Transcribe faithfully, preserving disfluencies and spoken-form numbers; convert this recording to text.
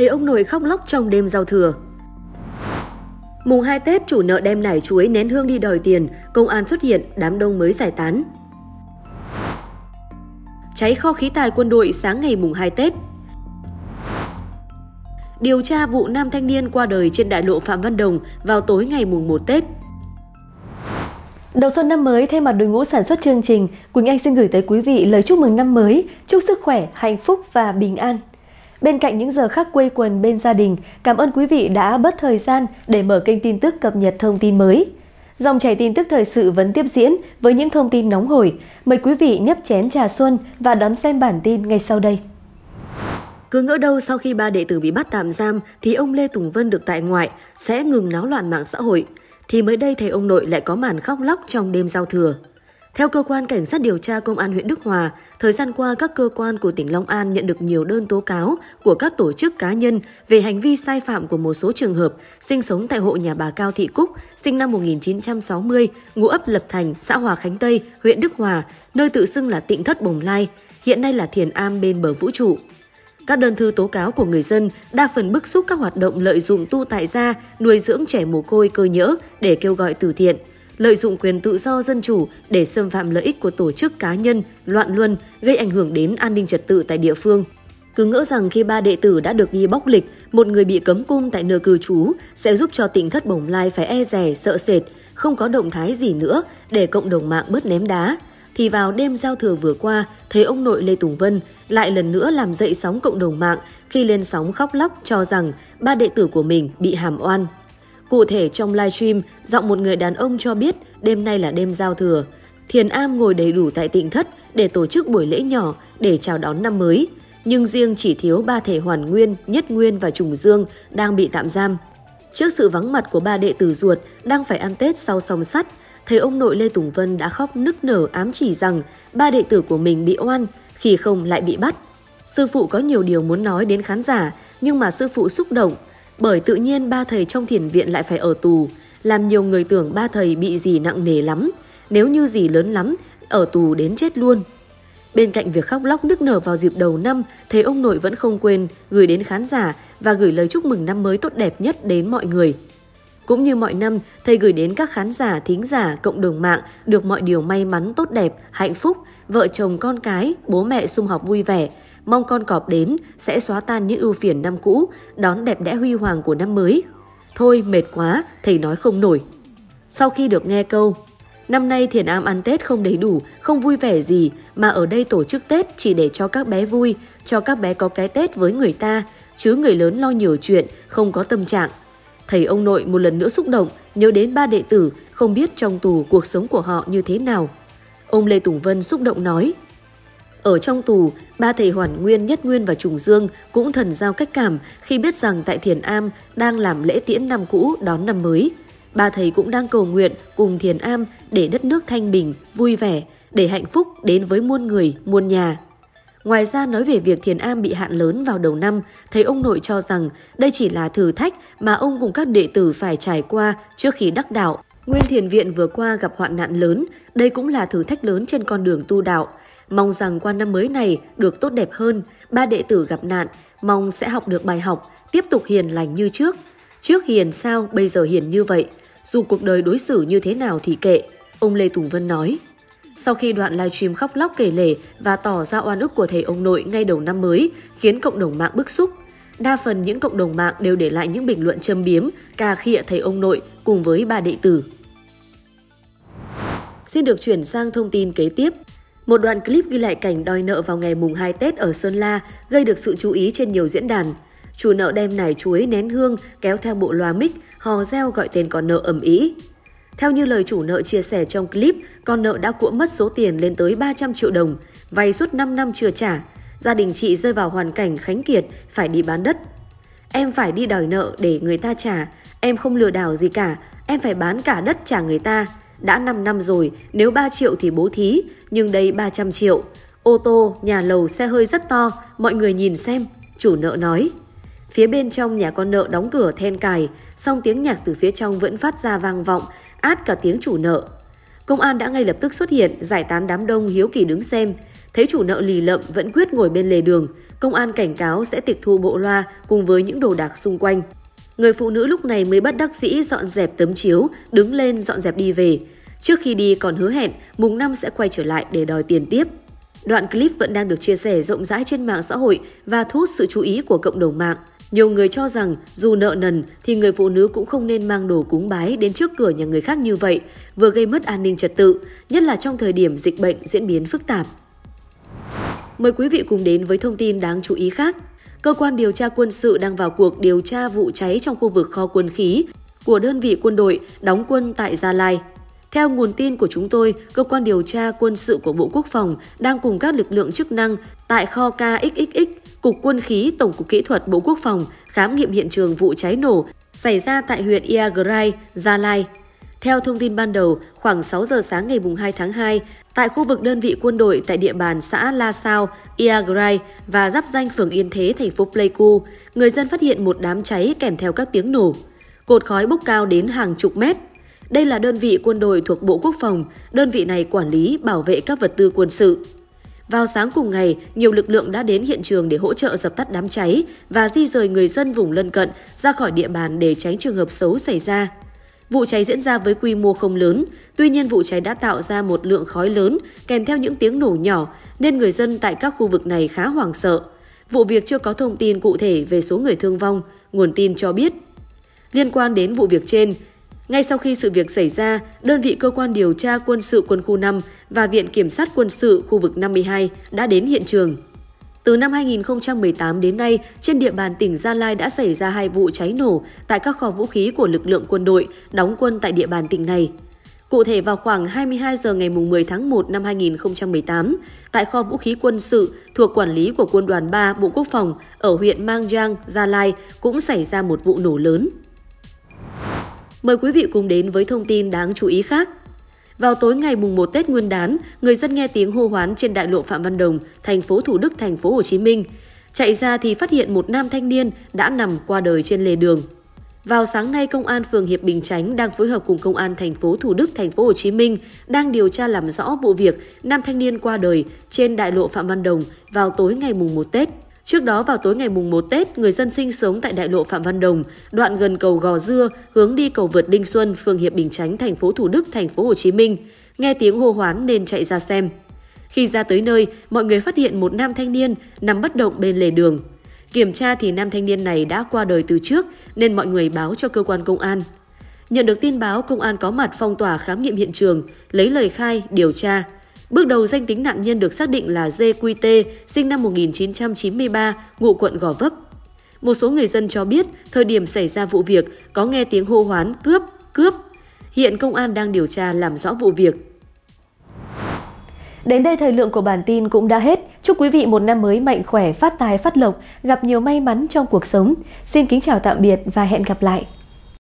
thấy ông nội khóc lóc trong đêm giao thừa. Mùng hai Tết, chủ nợ đem nải chuối nén hương đi đòi tiền, công an xuất hiện, đám đông mới giải tán. Cháy kho khí tài quân đội sáng ngày mùng hai Tết. Điều tra vụ nam thanh niên qua đời trên đại lộ Phạm Văn Đồng vào tối ngày mùng một Tết. Đầu xuân năm mới, thay mặt đội ngũ sản xuất chương trình, Quỳnh Anh xin gửi tới quý vị lời chúc mừng năm mới, chúc sức khỏe, hạnh phúc và bình an. Bên cạnh những giờ khác quây quần bên gia đình, cảm ơn quý vị đã bớt thời gian để mở kênh tin tức cập nhật thông tin mới. Dòng chảy tin tức thời sự vẫn tiếp diễn với những thông tin nóng hổi. Mời quý vị nhấp chén trà xuân và đón xem bản tin ngay sau đây. Cứ ngỡ đâu sau khi ba đệ tử bị bắt tạm giam thì ông Lê Tùng Vân được tại ngoại, sẽ ngừng náo loạn mạng xã hội. Thì mới đây thấy ông nội lại có màn khóc lóc trong đêm giao thừa. Theo cơ quan cảnh sát điều tra công an huyện Đức Hòa, thời gian qua các cơ quan của tỉnh Long An nhận được nhiều đơn tố cáo của các tổ chức cá nhân về hành vi sai phạm của một số trường hợp sinh sống tại hộ nhà bà Cao Thị Cúc, sinh năm một nghìn chín trăm sáu mươi, ngụ ấp Lập Thành, xã Hòa Khánh Tây, huyện Đức Hòa, nơi tự xưng là Tịnh Thất Bồng Lai, hiện nay là Thiền Am Bên Bờ Vũ Trụ. Các đơn thư tố cáo của người dân đa phần bức xúc các hoạt động lợi dụng tu tại gia, nuôi dưỡng trẻ mồ côi cơ nhỡ để kêu gọi từ thiện, lợi dụng quyền tự do dân chủ để xâm phạm lợi ích của tổ chức cá nhân, loạn luân, gây ảnh hưởng đến an ninh trật tự tại địa phương. Cứ ngỡ rằng khi ba đệ tử đã được đi bóc lịch, một người bị cấm cung tại nơi cư trú sẽ giúp cho Tịnh Thất Bồng Lai phải e dè, sợ sệt, không có động thái gì nữa để cộng đồng mạng bớt ném đá. Thì vào đêm giao thừa vừa qua, thấy ông nội Lê Tùng Vân lại lần nữa làm dậy sóng cộng đồng mạng khi lên sóng khóc lóc cho rằng ba đệ tử của mình bị hàm oan. Cụ thể trong livestream, giọng một người đàn ông cho biết đêm nay là đêm giao thừa. Thiền am ngồi đầy đủ tại Tịnh Thất để tổ chức buổi lễ nhỏ để chào đón năm mới. Nhưng riêng chỉ thiếu ba thể Hoàn Nguyên, Nhất Nguyên và Trùng Dương đang bị tạm giam. Trước sự vắng mặt của ba đệ tử ruột đang phải ăn Tết sau song sắt, thấy ông nội Lê Tùng Vân đã khóc nức nở ám chỉ rằng ba đệ tử của mình bị oan, khi không lại bị bắt. Sư phụ có nhiều điều muốn nói đến khán giả, nhưng mà sư phụ xúc động, bởi tự nhiên ba thầy trong thiền viện lại phải ở tù, làm nhiều người tưởng ba thầy bị gì nặng nề lắm, nếu như gì lớn lắm, ở tù đến chết luôn. Bên cạnh việc khóc lóc nức nở vào dịp đầu năm, thấy ông nội vẫn không quên gửi đến khán giả và gửi lời chúc mừng năm mới tốt đẹp nhất đến mọi người. Cũng như mọi năm, thầy gửi đến các khán giả, thính giả, cộng đồng mạng được mọi điều may mắn, tốt đẹp, hạnh phúc, vợ chồng con cái, bố mẹ sum họp vui vẻ. Mong con cọp đến sẽ xóa tan những ưu phiền năm cũ, đón đẹp đẽ huy hoàng của năm mới. Thôi mệt quá, thầy nói không nổi. Sau khi được nghe câu, năm nay Thiền Am ăn Tết không đầy đủ, không vui vẻ gì, mà ở đây tổ chức Tết chỉ để cho các bé vui, cho các bé có cái Tết với người ta, chứ người lớn lo nhiều chuyện, không có tâm trạng. Thầy ông nội một lần nữa xúc động, nhớ đến ba đệ tử, không biết trong tù cuộc sống của họ như thế nào. Ông Lê Tùng Vân xúc động nói, ở trong tù, ba thầy Hoàn Nguyên, Nhất Nguyên và Trùng Dương cũng thần giao cách cảm khi biết rằng tại Thiền Am đang làm lễ tiễn năm cũ đón năm mới. Ba thầy cũng đang cầu nguyện cùng Thiền Am để đất nước thanh bình, vui vẻ, để hạnh phúc đến với muôn người, muôn nhà. Ngoài ra nói về việc Thiền Am bị hạn lớn vào đầu năm, thấy ông nội cho rằng đây chỉ là thử thách mà ông cùng các đệ tử phải trải qua trước khi đắc đạo. Nguyên thiền viện vừa qua gặp hoạn nạn lớn, đây cũng là thử thách lớn trên con đường tu đạo. Mong rằng qua năm mới này được tốt đẹp hơn, ba đệ tử gặp nạn, mong sẽ học được bài học, tiếp tục hiền lành như trước. Trước hiền sao, bây giờ hiền như vậy. Dù cuộc đời đối xử như thế nào thì kệ, ông Lê Tùng Vân nói. Sau khi đoạn livestream khóc lóc kể lể và tỏ ra oan ức của thầy ông nội ngay đầu năm mới khiến cộng đồng mạng bức xúc. Đa phần những cộng đồng mạng đều để lại những bình luận châm biếm, cà khịa thầy ông nội cùng với ba đệ tử. Xin được chuyển sang thông tin kế tiếp. Một đoạn clip ghi lại cảnh đòi nợ vào ngày mùng hai Tết ở Sơn La gây được sự chú ý trên nhiều diễn đàn. Chủ nợ đem nải chuối nén hương kéo theo bộ loa mic, hò reo gọi tên con nợ ầm ĩ. Theo như lời chủ nợ chia sẻ trong clip, con nợ đã cuộm mất số tiền lên tới ba trăm triệu đồng, vay suốt năm năm chưa trả. Gia đình chị rơi vào hoàn cảnh khánh kiệt, phải đi bán đất. Em phải đi đòi nợ để người ta trả, em không lừa đảo gì cả, em phải bán cả đất trả người ta. Đã năm năm rồi, nếu ba triệu thì bố thí, nhưng đây ba trăm triệu. Ô tô, nhà lầu, xe hơi rất to, mọi người nhìn xem, chủ nợ nói. Phía bên trong nhà con nợ đóng cửa then cài, song tiếng nhạc từ phía trong vẫn phát ra vang vọng, át cả tiếng chủ nợ. Công an đã ngay lập tức xuất hiện, giải tán đám đông hiếu kỳ đứng xem. Thấy chủ nợ lì lợm vẫn quyết ngồi bên lề đường, công an cảnh cáo sẽ tịch thu bộ loa cùng với những đồ đạc xung quanh. Người phụ nữ lúc này mới bất đắc dĩ dọn dẹp tấm chiếu, đứng lên dọn dẹp đi về. Trước khi đi còn hứa hẹn mùng năm sẽ quay trở lại để đòi tiền tiếp. Đoạn clip vẫn đang được chia sẻ rộng rãi trên mạng xã hội và thu hút sự chú ý của cộng đồng mạng. Nhiều người cho rằng dù nợ nần thì người phụ nữ cũng không nên mang đồ cúng bái đến trước cửa nhà người khác như vậy, vừa gây mất an ninh trật tự, nhất là trong thời điểm dịch bệnh diễn biến phức tạp. Mời quý vị cùng đến với thông tin đáng chú ý khác. Cơ quan điều tra quân sự đang vào cuộc điều tra vụ cháy trong khu vực kho quân khí của đơn vị quân đội đóng quân tại Gia Lai. Theo nguồn tin của chúng tôi, cơ quan điều tra quân sự của Bộ Quốc phòng đang cùng các lực lượng chức năng tại kho K X X X, Cục Quân khí Tổng cục Kỹ thuật Bộ Quốc phòng khám nghiệm hiện trường vụ cháy nổ xảy ra tại huyện Ia Grai, Gia Lai. Theo thông tin ban đầu, khoảng sáu giờ sáng ngày hai tháng hai, tại khu vực đơn vị quân đội tại địa bàn xã La Sao, Ia Grai và giáp ranh phường Yên Thế, thành phố Pleiku, người dân phát hiện một đám cháy kèm theo các tiếng nổ. Cột khói bốc cao đến hàng chục mét. Đây là đơn vị quân đội thuộc Bộ Quốc phòng, đơn vị này quản lý, bảo vệ các vật tư quân sự. Vào sáng cùng ngày, nhiều lực lượng đã đến hiện trường để hỗ trợ dập tắt đám cháy và di rời người dân vùng lân cận ra khỏi địa bàn để tránh trường hợp xấu xảy ra. Vụ cháy diễn ra với quy mô không lớn, tuy nhiên vụ cháy đã tạo ra một lượng khói lớn kèm theo những tiếng nổ nhỏ nên người dân tại các khu vực này khá hoảng sợ. Vụ việc chưa có thông tin cụ thể về số người thương vong, nguồn tin cho biết. Liên quan đến vụ việc trên, ngay sau khi sự việc xảy ra, đơn vị cơ quan điều tra quân sự quân khu năm và Viện Kiểm sát quân sự khu vực năm mươi hai đã đến hiện trường. Từ năm hai nghìn không trăm mười tám đến nay, trên địa bàn tỉnh Gia Lai đã xảy ra hai vụ cháy nổ tại các kho vũ khí của lực lượng quân đội đóng quân tại địa bàn tỉnh này. Cụ thể vào khoảng hai mươi hai giờ ngày mười tháng một năm hai nghìn không trăm mười tám, tại kho vũ khí quân sự thuộc quản lý của Quân đoàn ba Bộ Quốc phòng ở huyện Mang Yang, Gia Lai cũng xảy ra một vụ nổ lớn. Mời quý vị cùng đến với thông tin đáng chú ý khác. Vào tối ngày mùng một Tết Nguyên đán, người dân nghe tiếng hô hoán trên đại lộ Phạm Văn Đồng, thành phố Thủ Đức, thành phố Hồ Chí Minh. Chạy ra thì phát hiện một nam thanh niên đã nằm qua đời trên lề đường. Vào sáng nay, công an phường Hiệp Bình Chánh đang phối hợp cùng công an thành phố Thủ Đức, thành phố Hồ Chí Minh đang điều tra làm rõ vụ việc nam thanh niên qua đời trên đại lộ Phạm Văn Đồng vào tối ngày mùng một Tết. Trước đó vào tối ngày mùng một Tết, người dân sinh sống tại đại lộ Phạm Văn Đồng, đoạn gần cầu Gò Dưa, hướng đi cầu vượt Đinh Xuân, phường Hiệp Bình Chánh, thành phố Thủ Đức, thành phố Hồ Chí Minh, nghe tiếng hô hoán nên chạy ra xem. Khi ra tới nơi, mọi người phát hiện một nam thanh niên nằm bất động bên lề đường. Kiểm tra thì nam thanh niên này đã qua đời từ trước nên mọi người báo cho cơ quan công an. Nhận được tin báo, công an có mặt phong tỏa khám nghiệm hiện trường, lấy lời khai, điều tra. Bước đầu danh tính nạn nhân được xác định là J Q T, sinh năm một nghìn chín trăm chín mươi ba, ngụ quận Gò Vấp. Một số người dân cho biết, thời điểm xảy ra vụ việc có nghe tiếng hô hoán cướp, cướp. Hiện công an đang điều tra làm rõ vụ việc. Đến đây thời lượng của bản tin cũng đã hết. Chúc quý vị một năm mới mạnh khỏe, phát tài, phát lộc, gặp nhiều may mắn trong cuộc sống. Xin kính chào tạm biệt và hẹn gặp lại.